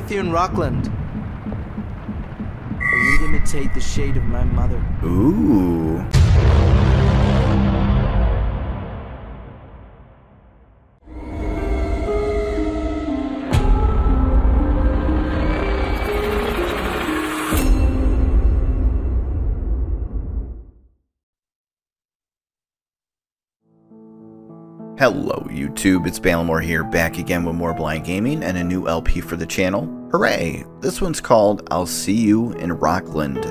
with you in Rockland. I would imitate the shade of my mother. Ooh. Hello YouTube, it's Baltimore here, back again with more Blind Gaming and a new LP for the channel. Hooray! This one's called I'll See You in Rockland.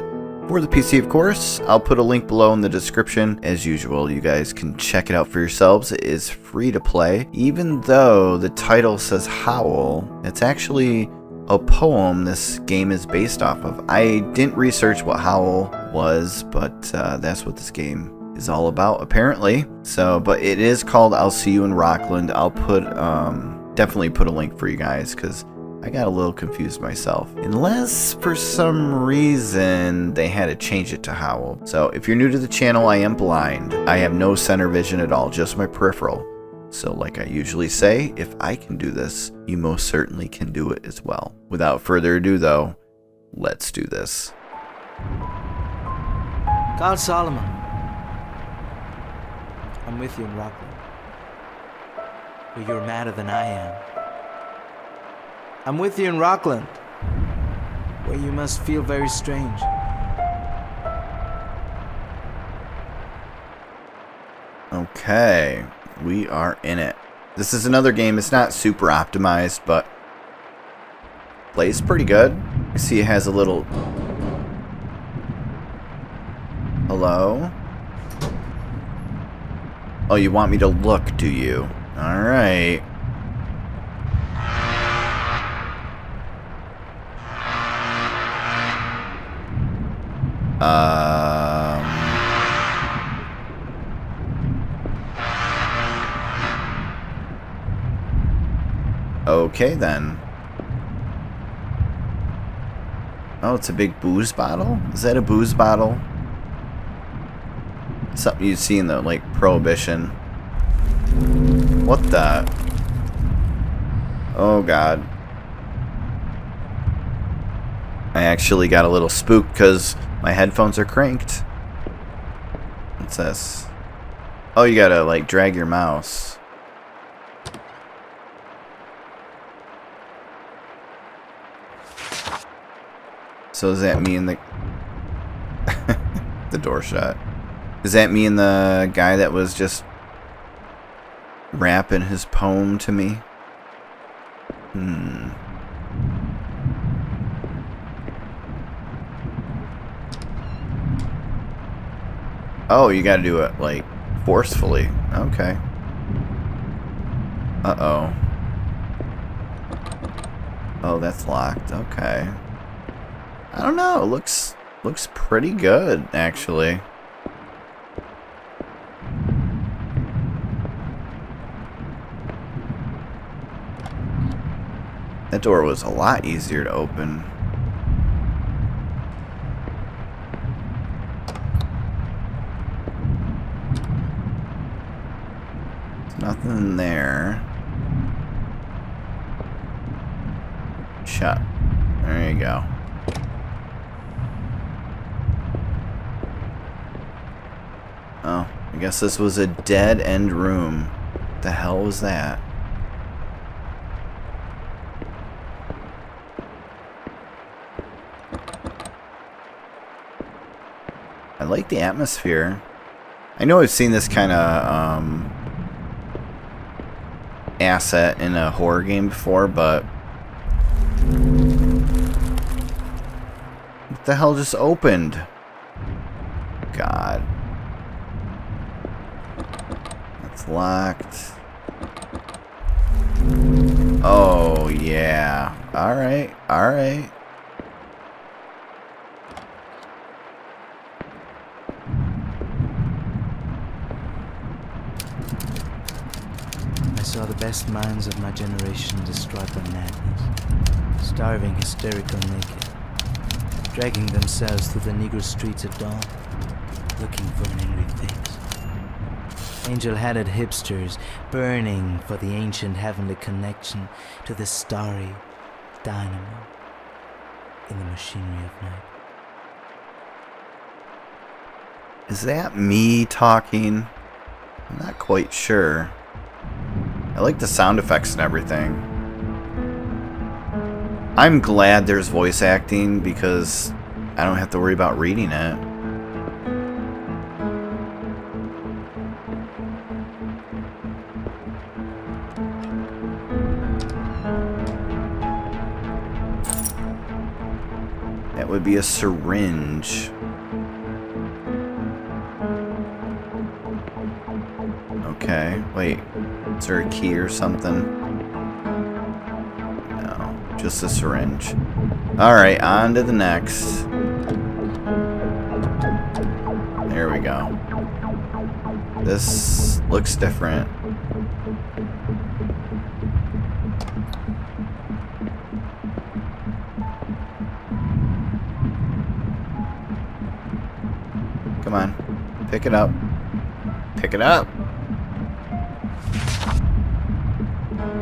For the PC of course, I'll put a link below in the description. As usual, you guys can check it out for yourselves. It is free to play. Even though the title says Howl, it's actually a poem this game is based off of. I didn't research what Howl was, but that's what this game is all about apparently. So but it is called I'll See You in Rockland. I'll put definitely put a link for you guys because I got a little confused myself, unless for some reason they had to change it to Howl. So if you're new to the channel, I am blind. I have no center vision at all, just my peripheral. So like I usually say, if I can do this, you most certainly can do it as well. Without further ado though, let's do this. God Solomon, I'm with you in Rockland, but you're madder than I am. I'm with you in Rockland, where you must feel very strange. Okay, we are in it. This is another game, it's not super optimized, but plays pretty good. I see it has a little... Hello? Oh, you want me to look, do you? Alright. Okay, then. Oh, it's a big booze bottle? Is that a booze bottle? Something you'd see in the, like, Prohibition. What the? Oh, God. I actually got a little spooked because my headphones are cranked. What's this? Oh, you gotta, like, drag your mouse. So does that mean the... the door shut. Does that mean the guy that was just rapping his poem to me? Hmm. Oh, you gotta do it, like, forcefully. Okay. Uh-oh. Oh, that's locked. Okay. I don't know. It looks pretty good, actually. That door was a lot easier to open. There's nothing in there. Shut. There you go. Oh, I guess this was a dead-end room. What the hell was that? I like the atmosphere. I know I've seen this kind of asset in a horror game before, but... What the hell just opened? God. That's locked. Oh, yeah. Alright, alright. Saw the best minds of my generation destroyed by madness, starving, hysterical, naked, dragging themselves through the Negro streets at dawn, looking for an angry fix. Angel-headed hipsters burning for the ancient heavenly connection to the starry, dynamo in the machinery of night. Is that me talking? I'm not quite sure. I like the sound effects and everything. I'm glad there's voice acting because I don't have to worry about reading it. That would be a syringe. Okay, wait. Is there a key or something? No, just a syringe. Alright, on to the next. There we go. This looks different. Come on, pick it up. Pick it up!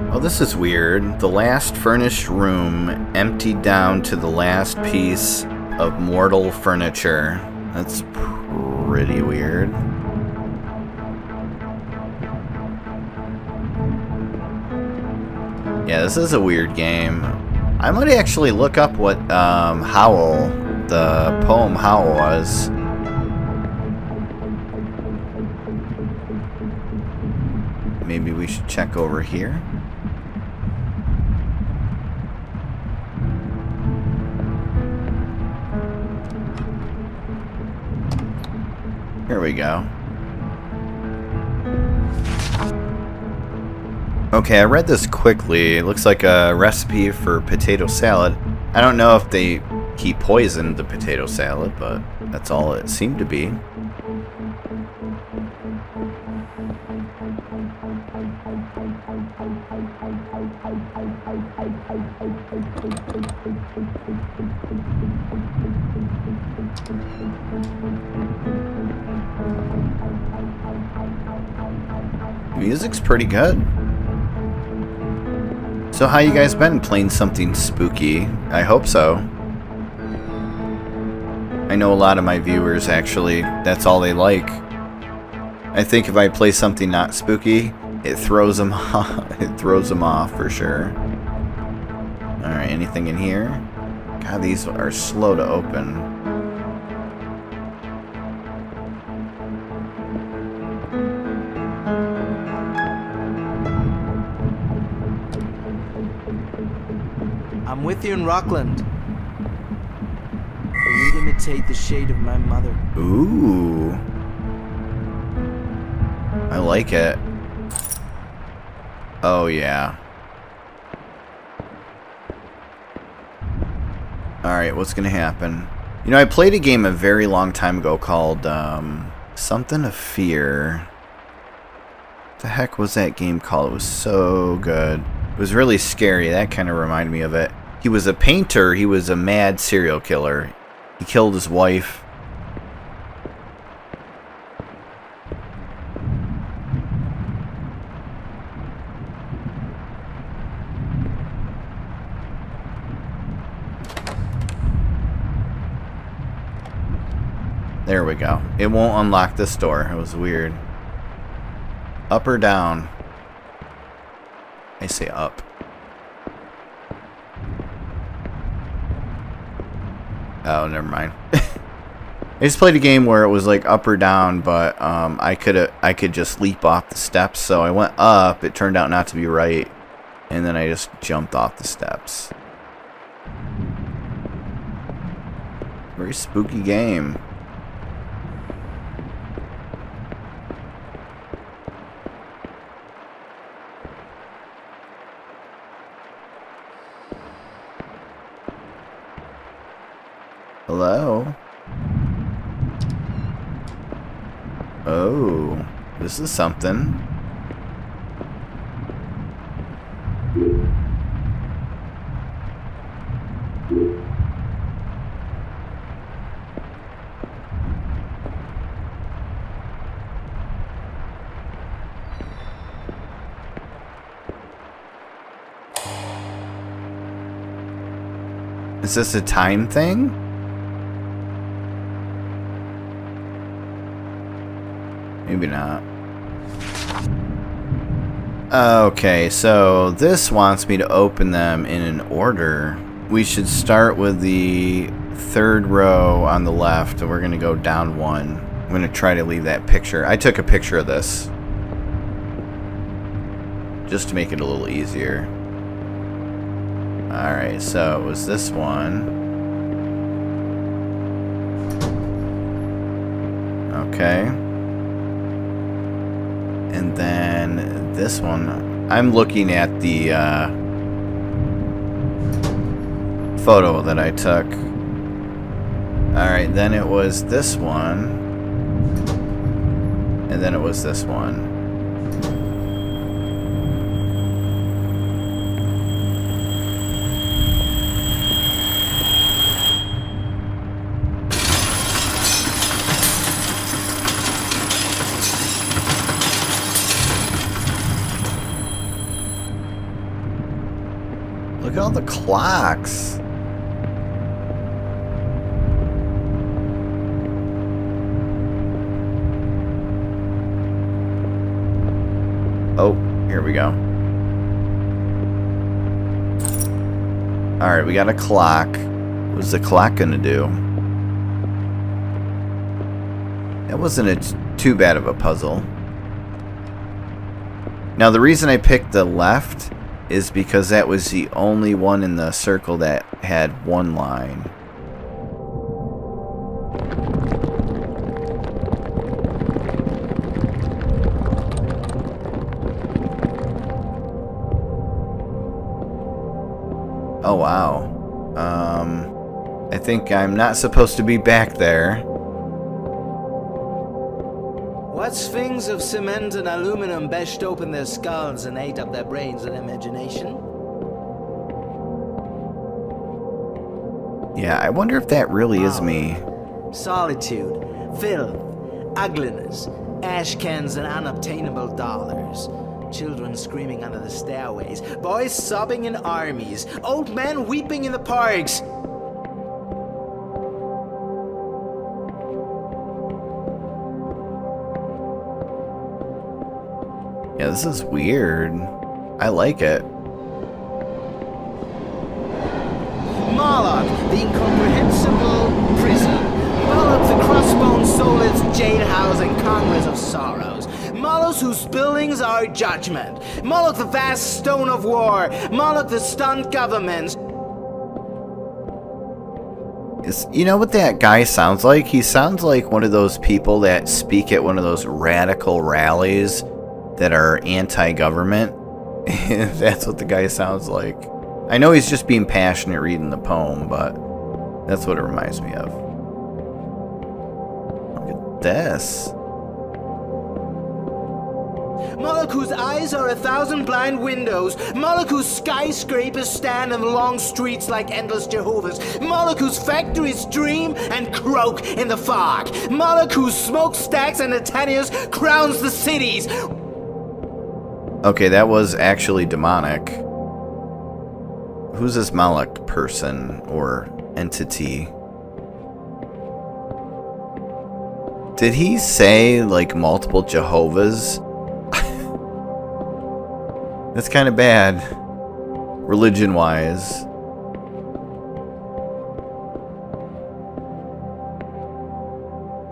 Oh, this is weird. The last furnished room emptied down to the last piece of mortal furniture. That's pretty weird. Yeah, this is a weird game. I might actually look up what Howl, the poem Howl was. Maybe we should check over here. Here we go. Okay, I read this quickly. It looks like a recipe for potato salad. I don't know if he poisoned the potato salad, but that's all it seemed to be. Music's pretty good. So how you guys been? Playing something spooky? I hope so. I know a lot of my viewers actually, that's all they like. I think if I play something not spooky, it throws them off. It throws them off for sure. Alright, anything in here? God, these are slow to open. I'm with you in Rockland. I would imitate the shade of my mother. Ooh. I like it. Oh, yeah. Alright, what's gonna happen? You know, I played a game a very long time ago called, Something of Fear. What the heck was that game called? It was so good. It was really scary. That kind of reminded me of it. He was a painter. He was a mad serial killer. He killed his wife. There we go. It won't unlock this door. It was weird. Up or down? I say up. Oh, never mind. I just played a game where it was like up or down, but I could just leap off the steps. So I went up. It turned out not to be right, and then I just jumped off the steps. Very spooky game. Hello? Oh, this is something. Is this a time thing? Maybe not. Okay, so this wants me to open them in an order. We should start with the third row on the left, and we're going to go down one. I'm going to try to leave that picture. I took a picture of this just to make it a little easier. Alright, so it was this one. Okay. And then this one, I'm looking at the photo that I took. Alright, then it was this one. And then it was this one. Look at all the clocks. Oh, here we go. Alright, we got a clock. What's the clock gonna do? That wasn't too bad of a puzzle. Now the reason I picked the left is because that was the only one in the circle that had one line. Oh wow. I think I'm not supposed to be back there. What sphinx of cement and aluminum bashed open their skulls and ate up their brains and imagination? Yeah, I wonder if that really is me. Solitude, filth, ugliness, ash cans and unobtainable dollars. Children screaming under the stairways, boys sobbing in armies, old men weeping in the parks. Yeah, this is weird. I like it. Moloch, the incomprehensible prison. Moloch, the crossbone soulless jailhouse and congress of sorrows. Moloch, whose buildings are judgment. Moloch, the vast stone of war. Moloch, the stunned governments. You know what that guy sounds like? He sounds like one of those people that speak at one of those radical rallies that are anti-government. That's what the guy sounds like. I know he's just being passionate reading the poem, but that's what it reminds me of. Look at this. Moloch, whose eyes are 1,000 blind windows. Moloch, whose skyscrapers stand in long streets like endless Jehovah's. Moloch, whose factories dream and croak in the fog. Moloch, whose smokestacks and attendees crowns the cities. Okay, that was actually demonic. Who's this Moloch person or entity? Did he say, like, multiple Jehovah's? That's kind of bad, religion-wise.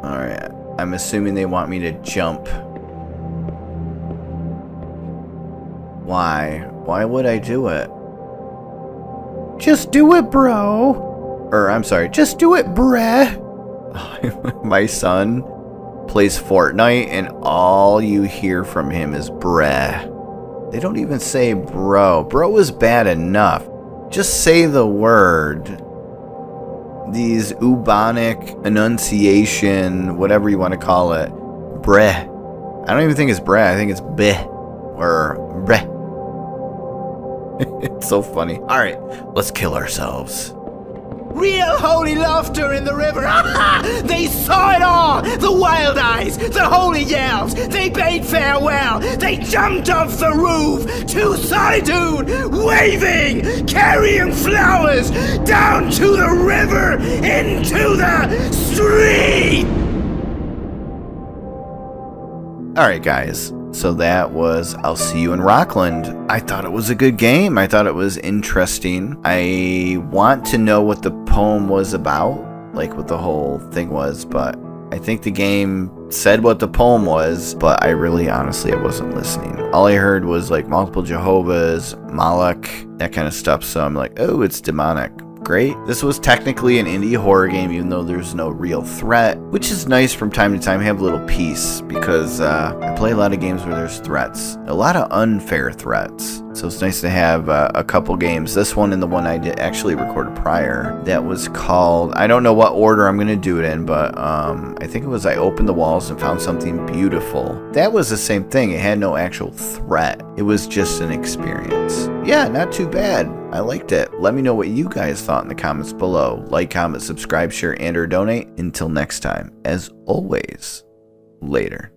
Alright, I'm assuming they want me to jump. Why? Why would I do it? Just do it, bro! Or, I'm sorry, just do it, bruh! My son plays Fortnite, and all you hear from him is bruh. They don't even say bro. Bro is bad enough. Just say the word. These ubonic enunciation, whatever you want to call it. Bruh. I don't even think it's bruh, I think it's bleh. Or bruh. It's so funny. Alright, let's kill ourselves. Real holy laughter in the river. They saw it all. The wild eyes, the holy yells. They bade farewell. They jumped off the roof to solitude, waving, carrying flowers down to the river, into the street. All right, guys. So that was I'll See You in Rockland. I thought it was a good game. I thought it was interesting. I want to know what the poem was about, like what the whole thing was, but I think the game said what the poem was, but I really, honestly, I wasn't listening. All I heard was like multiple Jehovahs, Moloch, that kind of stuff. So I'm like, oh, it's demonic. Great. This was technically an indie horror game, even though there's no real threat, which is nice from time to time. I have a little peace because I play a lot of games where there's threats, a lot of unfair threats. So it's nice to have a couple games. This one and the one I did actually recorded prior, that was called, I don't know what order I'm going to do it in, but I think it was I Opened the Walls and Found Something Beautiful. That was the same thing. It had no actual threat. It was just an experience. Yeah, not too bad. I liked it. Let me know what you guys thought in the comments below. Like, comment, subscribe, share, and/or donate. Until next time, as always, later.